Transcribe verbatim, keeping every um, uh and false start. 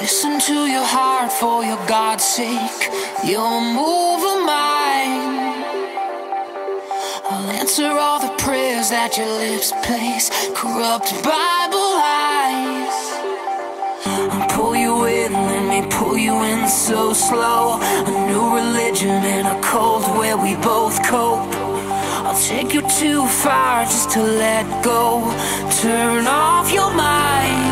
Listen to your heart, for your God's sake. You'll move a mine. I'll answer all the prayers that your lips place. Corrupt Bible lies. I'll pull you in, let me pull you in so slow. A new religion and a cold where we both cope. I'll take you too far just to let go. Turn off your mind.